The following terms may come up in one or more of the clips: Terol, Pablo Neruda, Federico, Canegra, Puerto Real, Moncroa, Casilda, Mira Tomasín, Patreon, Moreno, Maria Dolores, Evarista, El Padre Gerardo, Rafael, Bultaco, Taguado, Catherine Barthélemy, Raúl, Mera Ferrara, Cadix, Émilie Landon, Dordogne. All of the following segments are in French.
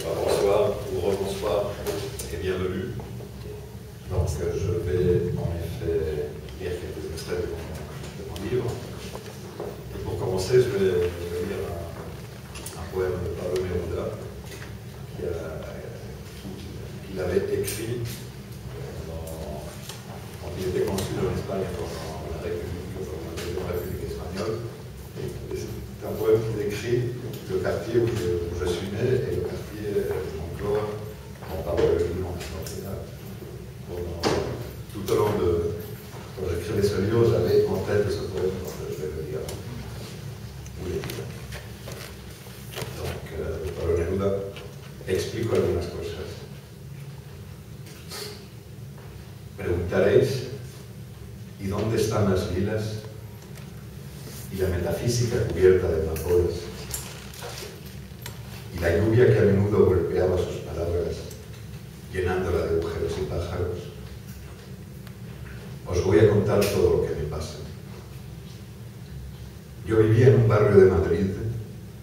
Bonsoir ou rebonsoir et bienvenue. Donc je vais en effet lire quelques extraits de mon livre. Et pour commencer, je vais lire un poème de Pablo Neruda qu'il avait écrit quand il était consul en Espagne pendant la République espagnole. C'est un poème qui décrit le quartier où je suis né et le quartier de Moncroa, dont Pablo est venu en Espagne. Tout au long de... Quand j'écrivais ce livre, j'avais en tête ce poème, je vais le lire. Donc, Pablo Neruda explico algunas cosas. Preguntaréis, ¿y dónde están las lilas? Y la metafísica cubierta de vapores, y la lluvia que a menudo golpeaba sus palabras, llenándola de agujeros y pájaros. Os voy a contar todo lo que me pasa. Yo vivía en un barrio de Madrid,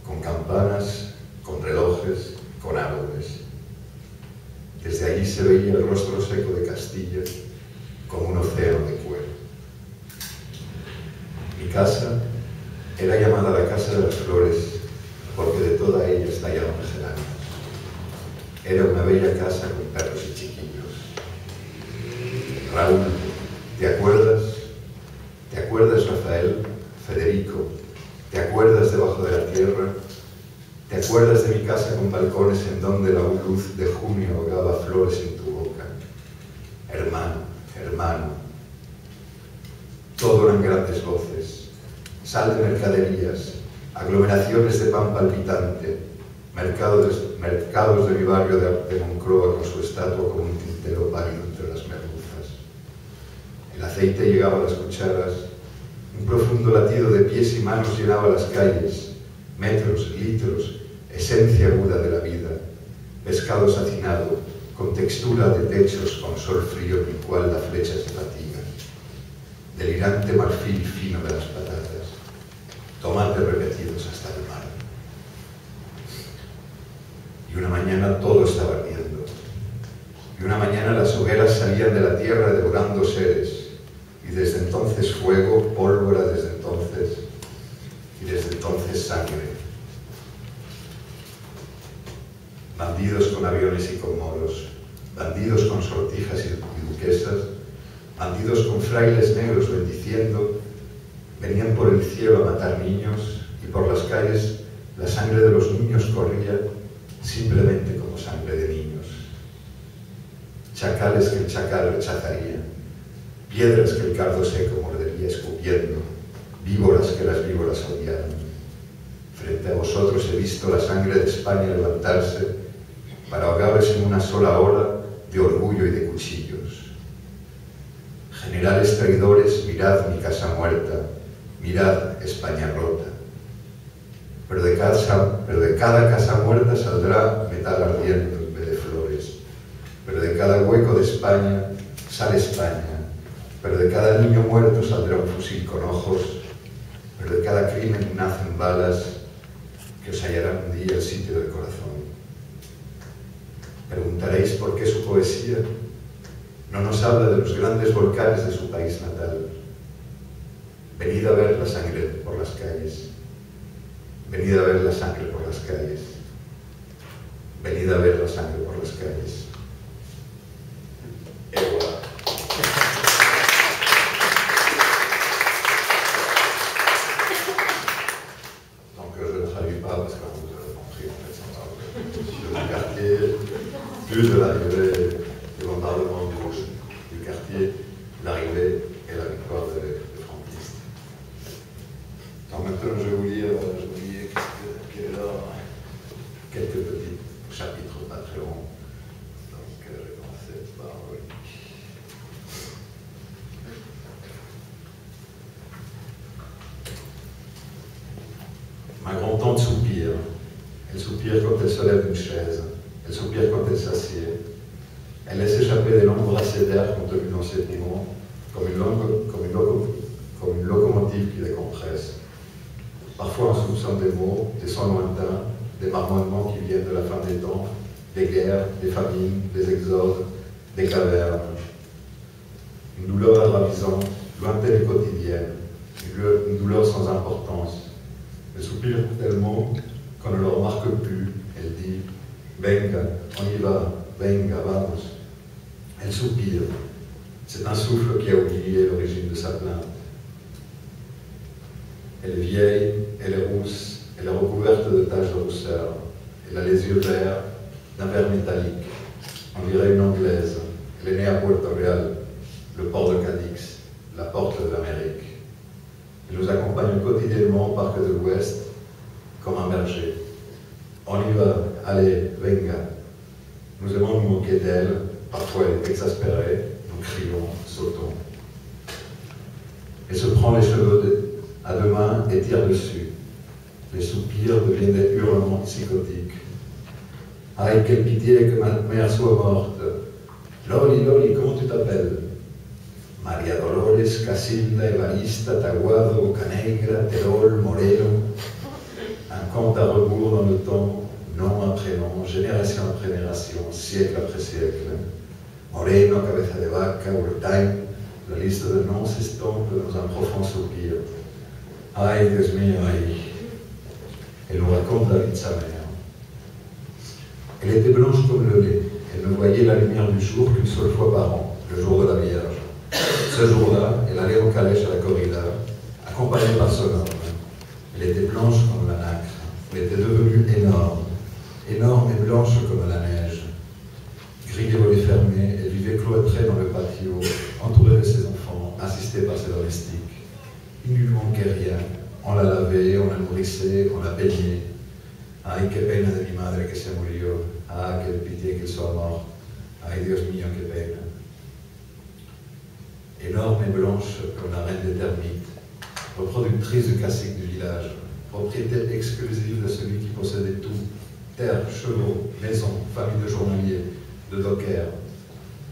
con campanas, con relojes, con árboles. Desde allí se veía el rostro seco de Castilla, como un océano de cuero. Mi casa era llamada la Casa de las Flores, porque de toda ella estallaban gerantes. Era una bella casa con perros y chiquillos. Raúl, ¿te acuerdas? ¿Te acuerdas, Rafael? Federico, ¿te acuerdas debajo de la tierra? ¿Te acuerdas de mi casa con balcones en donde la luz de junio ahogaba flores en tu boca? Hermano, hermano. Todo eran grandes voces, sal de mercaderías, aglomeraciones de pan palpitante, mercados de mi barrio de Moncroa con su estatua como un tintero pálido entre las merluzas. El aceite llegaba a las cucharas, un profundo latido de pies y manos llenaba las calles, metros, litros, esencia aguda de la vida, pescado sacinado, con textura de techos, con sol frío en el cual la flecha se latiga. Delirante marfil fino de las patatas, tomates repetidos hasta el mar. Y una mañana todo estaba ardiendo. Y una mañana las hogueras salían de la tierra devorando seres. Y desde entonces fuego, pólvora desde entonces. Y desde entonces sangre. Bandidos con aviones y con moros. Bandidos con sortijas y duquesas. Bandidos con frailes negros bendiciendo, venían por el cielo a matar niños y por las calles la sangre de los niños corría simplemente como sangre de niños. Chacales que el chacal rechazaría, piedras que el cardo seco mordería escupiendo, víboras que las víboras odiaban. Frente a vosotros he visto la sangre de España levantarse para ahogaros en una sola hora de orgullo y de cuchillos. Generales traidores, mirad mi casa muerta, mirad España rota. Pero de cada casa muerta saldrá metal ardiente en vez de flores. Pero de cada hueco de España sale España. Pero de cada niño muerto saldrá un fusil con ojos. Pero de cada crimen nacen balas que os hallarán un día el sitio del corazón. Preguntaréis por qué su poesía no nos habla de los grandes volcanes de su país natal. Venid a ver la sangre por las calles. Venid a ver la sangre por las calles. Venid a ver la sangre por las calles. Ewa. Donc je ne traduis pas parce que vous avez compris en fait, on parle de quartier, plus de l'arrivée devant le Parlement du quartier, l'arrivée et la victoire de franquistes. Donc maintenant, je vais vous lire quelques petits chapitres Patreon. Donc je vais commencer par... Ma grand-tante soupire. Elle soupire quand elle se lève d'une chaise. Elle soupire quand elle s'assied. Elle laisse échapper des longues brassées d'air contenues dans ses poumons, comme une locomotive qui les compresse. Parfois, on soupçonne des mots, des sons lointains, des marmonnements qui viennent de la fin des temps, des guerres, des famines, des exodes, des cavernes. Une douleur ravisante, lointaine et quotidienne, une douleur sans importance. Le soupir tellement qu'on ne le remarque plus, elle dit « Venga, on y va, venga, vamos ». Elle soupire. C'est un souffle qui a oublié l'origine de sa plainte. Elle est vieille, elle est rousse, elle est recouverte de taches de rousseur. Elle a les yeux verts, d'un vert métallique. On dirait une Anglaise. Elle est née à Puerto Real, le port de Cadix, la porte de l'Amérique. Elle nous accompagne quotidiennement au parc de l'Ouest, comme un berger. On y va, allez, venga. Nous aimons nous moquer d'elle, parfois elle est exaspérée, nous crions, sautons. Elle se prend les cheveux à deux mains et tire dessus. Les soupirs deviennent des hurlements psychotiques. Avec quelle pitié que ma mère soit morte. Loli, Loli, comment tu t'appelles? Maria Dolores, Casilda, Evarista, Taguado, Canegra, Terol, Moreno. Un compte à rebours dans le temps, nom après nom, génération après génération, siècle après siècle. Moreno, cabeza de vaca, Bultaco, la liste de noms s'estompe dans un profond soupir. Aïe, Dios mío, aïe. Elle nous raconte la vie de sa mère. Elle était blanche comme le lait. Elle ne voyait la lumière du jour qu'une seule fois par an, le jour de la Vierge. Ce jour-là, elle allait en calèche à la corrida, accompagnée par son homme. Elle était blanche comme la nacre. Elle était devenue énorme, énorme et blanche comme la neige. Grillée aux volets fermés, elle vivait cloîtrée dans le patio, entourée de ses enfants, assistée par ses domestiques. Il ne lui manquait rien. On la lavait, on la nourrissait, on la baignait. Ay, qué pena de mi madre que se murió. Ah, quelle pitié qu'elle soit morte. Ay, Dios mío, qué pena. Énorme et blanche comme la reine des termites, reproductrice du cacique du village, propriétaire exclusive de celui qui possédait tout, terre, chevaux, maison, famille de journaliers, de dockers.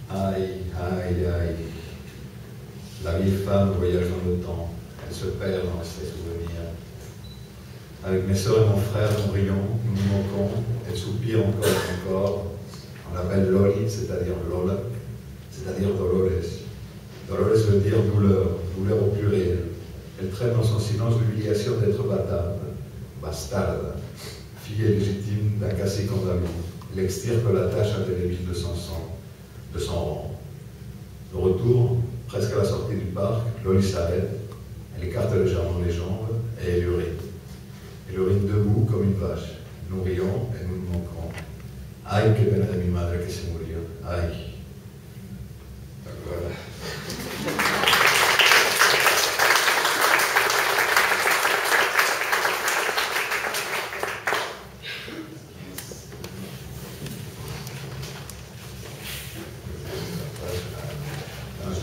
Aïe, aïe, aïe. La vieille femme voyage dans le temps, elle se perd dans ses souvenirs. Avec mes soeurs et mon frère, nous rions, nous nous manquons, elle soupire encore et encore. On l'appelle Loli, c'est-à-dire Lola, c'est-à-dire Dolores. Dolores veut dire douleur, douleur au pluriel. Elle traîne dans son silence l'humiliation d'être battable, bastarde, fille illégitime d'un cacique andalou. Elle extirpe la tâche indélébile de son sang, de son rang. De retour, presque à la sortie du parc, Loli s'arrête, elle écarte légèrement les jambes et elle urine. Elle urine debout comme une vache. Nous rions et nous nous manquons. Ay, que pena de mi madre que se murió. Ay. Donc voilà.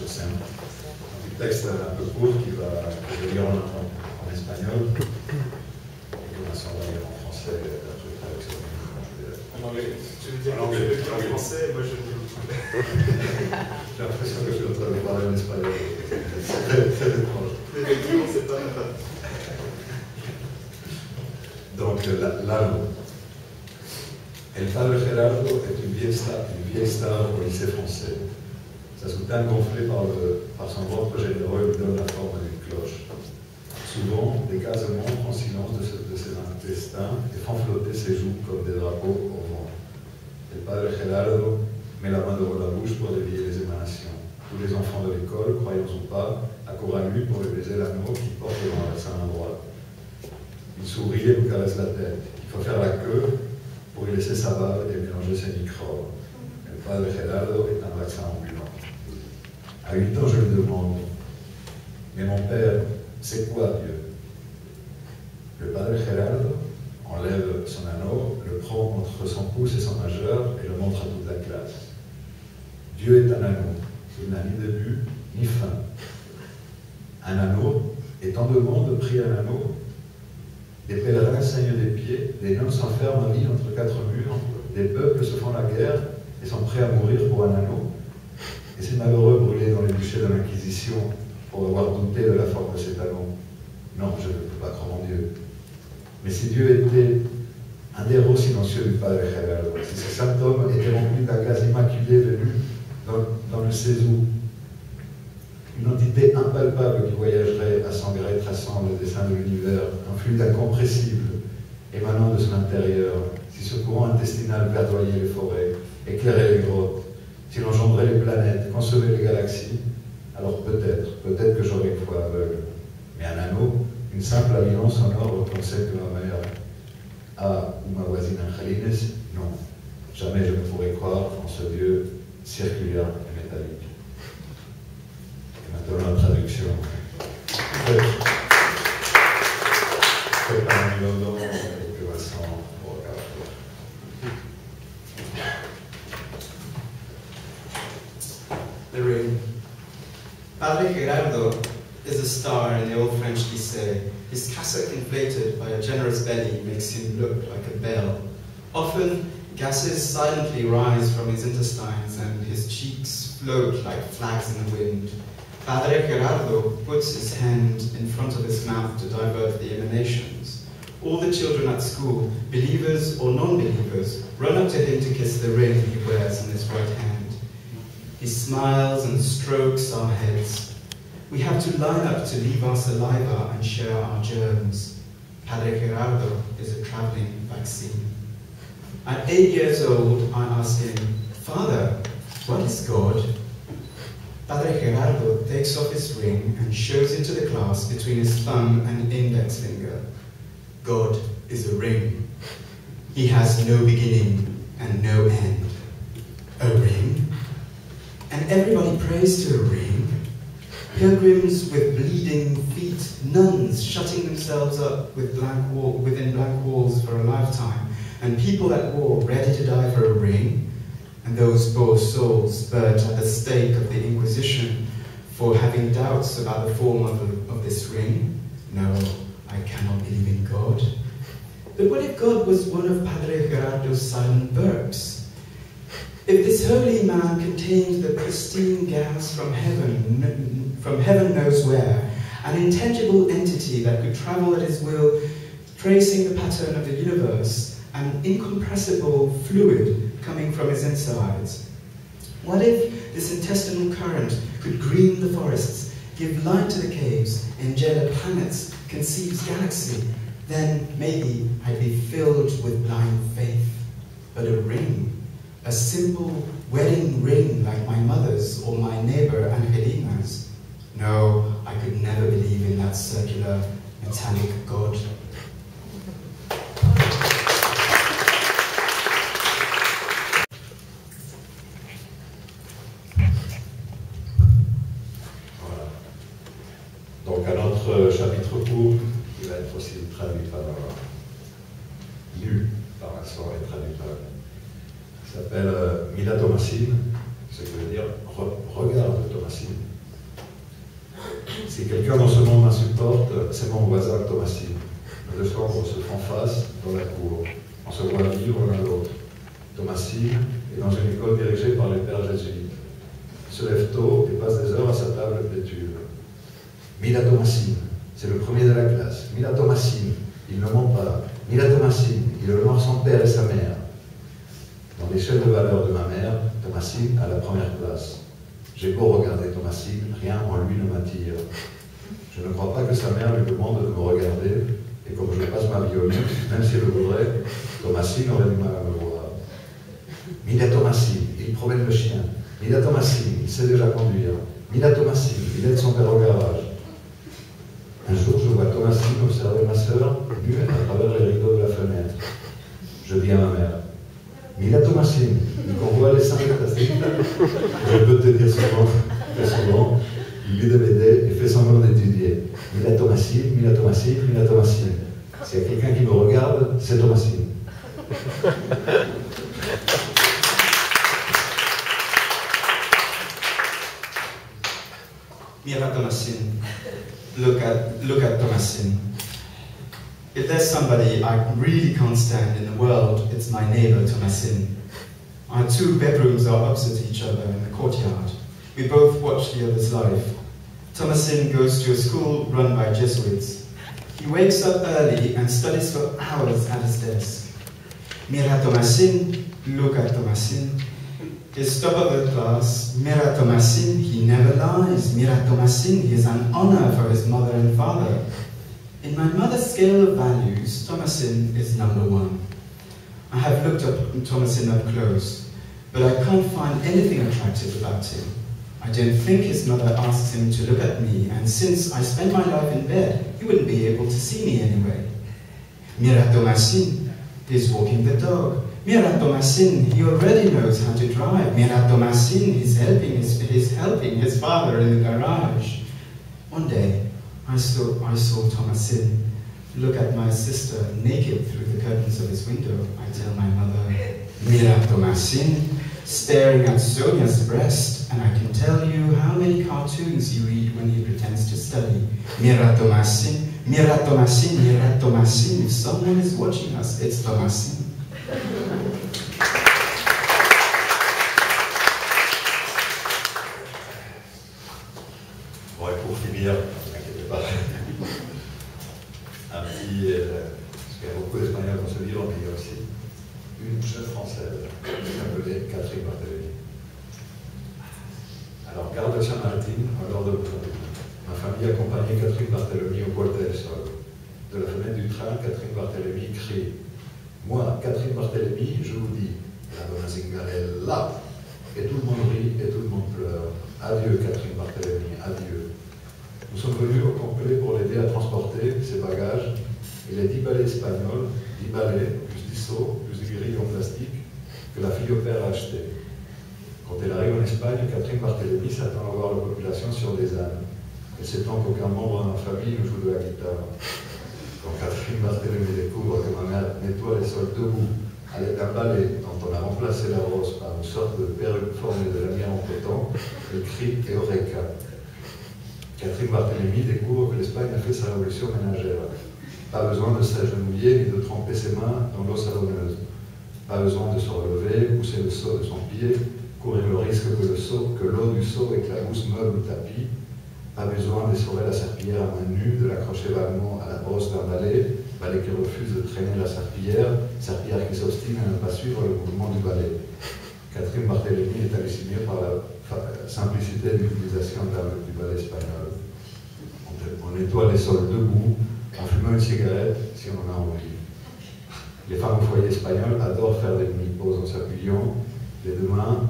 C'est un petit texte un peu court qui va lire en espagnol. En anglais, tu veux dire en français, moi je dis. J'ai l'impression que je suis en train de parler en espagnol. C'est très étrange. Effectivement, c'est pas mal. Donc, l'âme. El Padre Gerardo est une vieille star au lycée français. Sa soutane gonflée par son ventre généreux lui donne la forme d'une cloche. Souvent, des gaz montrent en silence de ses intestins et font flotter ses joues comme des drapeaux au vent. El Padre Gerardo met la main devant la bouche pour dévier les émanations. Tous les enfants de l'école, croyons ou pas, accourent à lui pour lui baiser l'anneau qu'il porte devant la main droite. Il sourit et nous caresse la tête. Il faut faire la queue pour y laisser sa bave et mélanger ses microbes. El Padre Gerardo est un vaccin ambulant. À 8 ans, je lui demande, mais mon père, c'est quoi Dieu? Le Padre Gerardo enlève son anneau, le prend entre son pouce et son majeur et le montre à toute la classe. Dieu est un anneau, il n'a ni début ni fin. Un anneau, et tant de monde prie un anneau. Des pèlerins saignent des pieds, des noms s'enferment en vie entre quatre murs, des peuples se font la guerre et sont prêts à mourir pour un anneau. Et ces malheureux brûlés dans les bûchers de l'Inquisition, pour avoir douté de la forme de ses talons. Non, je ne peux pas croire en Dieu. Mais si Dieu était un des héros silencieux du Padre Gerardo. Si ce saint homme était rempli d'un gaz immaculé venu dans le Cézou, une entité impalpable qui voyagerait à son gré traçant le dessin de l'univers, un fluide incompressible émanant de son intérieur, si ce courant intestinal verdoyait les forêts, éclairait les grottes, s'il engendrait les planètes, concevait les galaxies, alors peut-être que j'aurais une foi aveugle. Mais un anneau, une simple avion sonore pensait que ma mère, ou ma voisine Angelines, non. Jamais je ne pourrais croire en ce Dieu circulaire et métallique. Et maintenant la traduction. The ring. Padre Gerardo is a star in the old French lycée. His cassock inflated by a generous belly makes him look like a bell. Often, gases silently rise from his intestines and his cheeks float like flags in the wind. Padre Gerardo puts his hand in front of his mouth to divert the emanations. All the children at school, believers or non-believers, run up to him to kiss the ring he wears in his right hand. He smiles and strokes our heads. We have to line up to leave our saliva and share our germs. Padre Gerardo is a traveling vaccine. At 8 years old, I ask him, "Father, what is God?" Padre Gerardo takes off his ring and shows it to the class between his thumb and index finger. God is a ring. He has no beginning and no end. A ring? And everybody prays to a ring. Pilgrims with bleeding feet, nuns shutting themselves up within black walls for a lifetime, and people at war ready to die for a ring, and those poor souls burnt at the stake of the Inquisition for having doubts about the form of this ring. No, I cannot believe in God. But what if God was one of Padre Gerardo's silent burps? If this holy man contained the pristine gas from heaven knows where, an intangible entity that could travel at his will, tracing the pattern of the universe, an incompressible fluid coming from his insides. What if this intestinal current could green the forests, give light to the caves, engender planets, conceives galaxy? Then maybe I'd be filled with blind faith. But a ring, a simple wedding ring like my mother's or my neighbor Angelina's. No, I could never believe in that circular, metallic God. Mira Tomasín, ce qui veut dire regarde Tomasín. Si quelqu'un dans ce monde m'insupporte, c'est mon voisin Tomasín. Nos deux chambres se font face dans la cour. On se voit vivre l'un l'autre. Tomasín est dans une école dirigée par les pères jésuites. Il se lève tôt et passe des heures à sa table pétule. Mira Tomasín, c'est le premier de la classe. Mira Tomasín, il ne ment pas. Mira Tomasín, il honore son père et sa mère. Dans l'échelle de valeur de ma mère, Tomasín à la première place. J'ai beau regarder Tomasín, rien en lui ne m'attire. Je ne crois pas que sa mère lui demande de me regarder, et comme je passe ma vie au luxe, même si je voudrais, Tomasín aurait du mal à me voir. Mira Tomasín, il promène le chien. Mira Tomasín, il sait déjà conduire. Mira Tomasín, il aide son père au garage. Un jour, je vois Tomasín observer ma sœur, nue à travers les rideaux de la fenêtre. Je dis à ma mère, Mira Tomasín, quand on voit les seins de Casilda, je peux te dire souvent, très souvent, il lit des BD et fait semblant d'étudier. Mira Tomasín, Mira Tomasín, Mira Tomasín. S'il y a quelqu'un qui me regarde, c'est Tomasín. Mira Tomasín. Look at Tomasín. If there's somebody I really can't stand in the world, it's my neighbour, Tomasín. Our two bedrooms are opposite each other in the courtyard. We both watch the other's life. Tomasín goes to a school run by Jesuits. He wakes up early and studies for hours at his desk. Mira Tomasín, look at Tomasín. His top of the class, Mira Tomasín, he never lies. Mira Tomasín, he is an honor for his mother and father. In my mother's scale of values, Tomasín is number one. I have looked up Tomasín up close, but I can't find anything attractive about him. I don't think his mother asks him to look at me, and since I spend my life in bed, he wouldn't be able to see me anyway. Mira Tomasín, he's walking the dog. Mira Tomasín, he already knows how to drive. Mira Tomasín, he's helping his father in the garage. One day, I saw Tomasín look at my sister naked through the curtains of his window. I tell my mother, Mira Tomasín, staring at Sonia's breast, and I can tell you how many cartoons you read when he pretends to study. Mira Tomasín, Mira Tomasín, Mira Tomasín. If someone is watching us, it's Tomasín. Bon, et pour finir, n'inquiétez pas, un petit, parce qu'il y a beaucoup d'Espagnols dans ce livre, mais il y a aussi une chef française, appelée Catherine Barthélemy. Alors, gare de Saint-Martin, en Dordogne, ma famille accompagnait Catherine Barthélemy au bord des sols. De la fenêtre du train, Catherine Barthélemy crie. Moi, Catherine Barthélemy, je vous dis, la donna Zingarella, et tout le monde rit et tout le monde pleure. Adieu Catherine Barthélemy, adieu. Nous sommes venus au complet pour l'aider à transporter ses bagages et les 10 balais espagnols, 10 balais, plus 10 seaux, plus des grilles en plastique que la fille au père a acheté. Quand elle arrive en Espagne, Catherine Barthélemy s'attend à voir la population sur des ânes. Elle s'étend qu'aucun membre de la famille ne joue de la guitare. Quand Catherine Barthélemy découvre que ma mère nettoie les sols debout avec un balai dont on a remplacé la rose par une sorte de perruque formée de lanière en coton, elle crie « Eureka ». Catherine Barthélemy découvre que l'Espagne a fait sa révolution ménagère. Pas besoin de s'agenouiller ni de tremper ses mains dans l'eau savonneuse. Pas besoin de se relever, pousser le seau de son pied, courir le risque que l'eau du seau éclabousse meuble ou tapis. Pas besoin d'essorer la serpillière à main nue, de l'accrocher vaguement à la brosse d'un balai, balai qui refuse de traîner la serpillière, serpillière qui s'obstine à ne pas suivre le mouvement du balai. Catherine Barthélemy est hallucinée par la simplicité de l'utilisation du balai espagnol. On nettoie les sols debout, en fumant une cigarette, si on en a envie. Les femmes au foyer espagnoles adorent faire des mini-pauses en s'appuyant, les deux mains,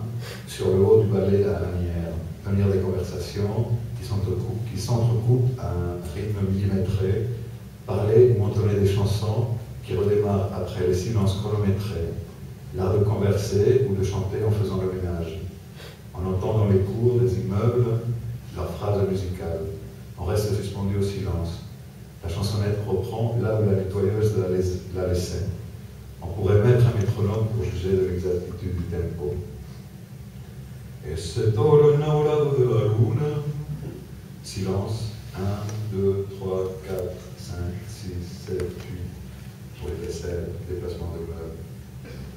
sur le haut du balai à la lanière, tenir des conversations, qui s'entrecoupent à un rythme millimétré, parler ou entonner des chansons qui redémarrent après les silences chronométrés, l'art de converser ou de chanter en faisant le ménage. On entend dans les cours des immeubles leurs phrases musicales. On reste suspendu au silence. La chansonnette reprend là où la nettoyeuse l'a laissée. On pourrait mettre un métronome pour juger de l'exactitude du tempo. Et c'est au lado de la luna. Silence, 1, 2, 3, 4, 5, 6, 7, 8, pour les vaisselles, déplacement de globe.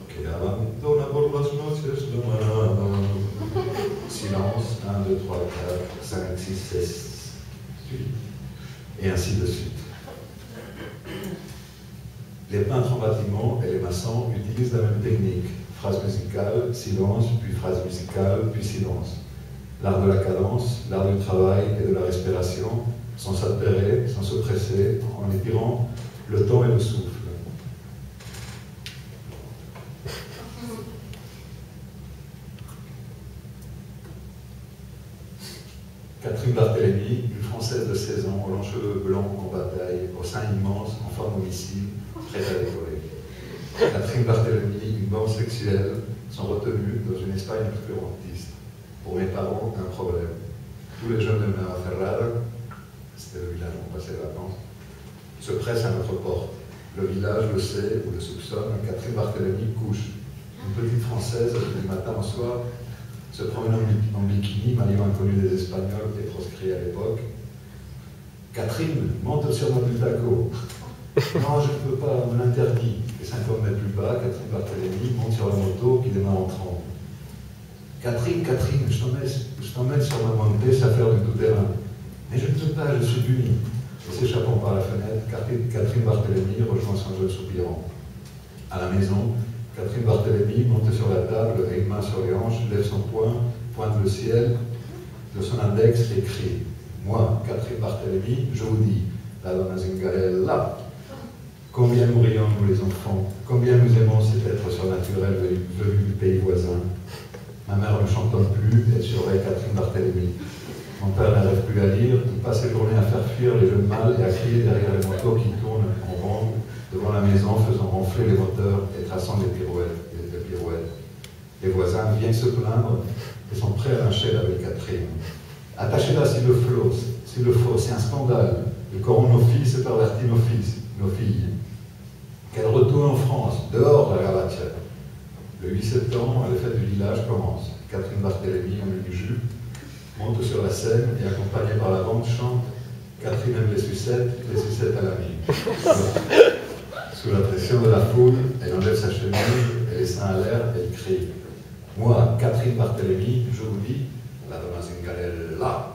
Ok, abandona por las noches de mañana. Silence, 1, 2, 3, 4, 5, 6, 7, 8, et ainsi de suite. Les peintres en bâtiment et les maçons utilisent la même technique. Phrase musicale, silence, puis phrase musicale, puis silence. L'art de la cadence, l'art du travail et de la respiration, sans s'altérer, sans se presser, en étirant le temps et le souffle. Catherine Barthélemy, une Française de 16 ans, aux longs cheveux blancs en bataille, au sein immense, en forme homicide, prête à décoller. Catherine Barthélemy, une bande sexuelle, sont retenues dans une Espagne obscurantiste. Pour mes parents, un problème. Tous les jeunes de Mera Ferrara, c'était le village où on passait les vacances, se pressent à notre porte. Le village le sait ou le soupçonne, Catherine Barthélemy couche. Une petite Française, du matin au soir, se promène en bikini, manière inconnue des Espagnols, des proscrits à l'époque. Catherine, monte sur mon Bultaco. Non, je ne peux pas, on me l'interdit. Et 50 mètres plus bas, Catherine Barthélemy monte sur la moto qui démarre en 30. Catherine, Catherine, je t'emmène sur ma montée, ça fait du tout-terrain. Mais je ne peux pas, je suis puni. Et s'échappant par la fenêtre, Catherine Barthélemy rejoint son jeune soupirant. À la maison, Catherine Barthélemy monte sur la table et une main sur les hanches, lève son poing, pointe le ciel de son index et crie. Moi, Catherine Barthélemy, je vous dis, la donna Zingarella, combien nous rions, nous les enfants, combien nous aimons cet être surnaturel venu du pays voisin. Ma mère ne chantonne plus, elle surveille Catherine Barthélemy. Mon père n'arrive plus à lire, il passe ses journées à faire fuir les jeunes mâles et à crier derrière les motos qui tournent en rond devant la maison, faisant ronfler les moteurs et traçant des pirouettes. Les voisins viennent se plaindre et sont prêts à lâcher avec Catherine. Attachez-la s'il le faut, c'est un scandale. Le corrompt nos fils et pervertit nos fils, nos filles. Qu'elle retourne en France, dehors de la Ravatière. Le 8 septembre, les fêtes du village commencent. Catherine Barthélemy, en mini-jupe, monte sur la scène et, accompagnée par la bande, chante Catherine aime les sucettes à la mine. Sous la pression de la foule, elle enlève sa chemise et les seins à l'air, elle crie. Moi, Catherine Barthélemy, je vous dis, la donna Zingarella.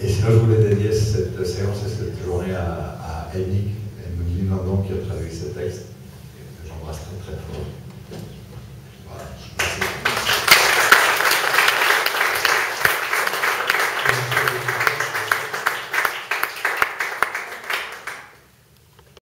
Et sinon, je voulais dédier cette séance et cette journée à Émilie Landon qui a traduit ce texte. J'embrasse très très fort.